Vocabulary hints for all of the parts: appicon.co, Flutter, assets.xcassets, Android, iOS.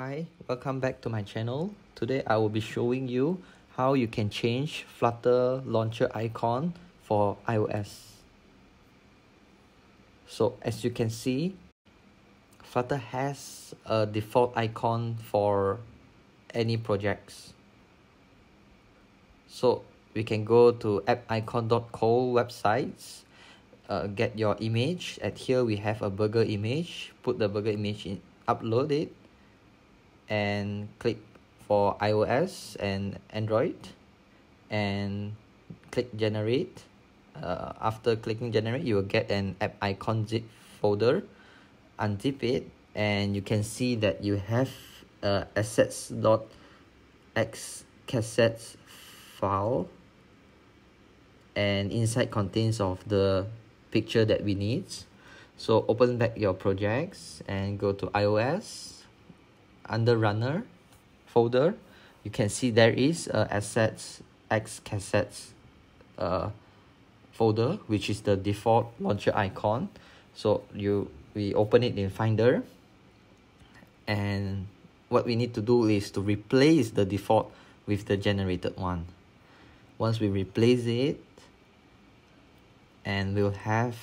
Hi, welcome back to my channel. Today I will be showing you how you can change Flutter launcher icon for iOS. So as you can see, Flutter has a default icon for any projects. So we can go to appicon.co websites, get your image. At here we have a burger image. Put the burger image in, upload it, and click for iOS and Android, and click generate. After clicking generate, you will get an app icon zip folder. Unzip it, and you can see that you have assets.xcassets file, and inside contains of the picture that we need. So open back your projects and go to iOS. Under runner folder, you can see there is a assets.xcassets folder, which is the default launcher icon. So we open it in Finder, and what we need to do is to replace the default with the generated one. Once we replace it, and we'll have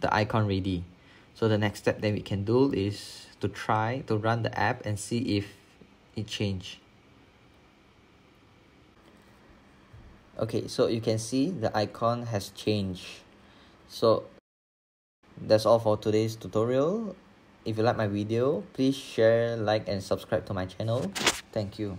the icon ready. So the next step that we can do is to try to run the app and see if it changed. Okay, so you can see the icon has changed. So that's all for today's tutorial. If you like my video, please share, like, and subscribe to my channel. Thank you.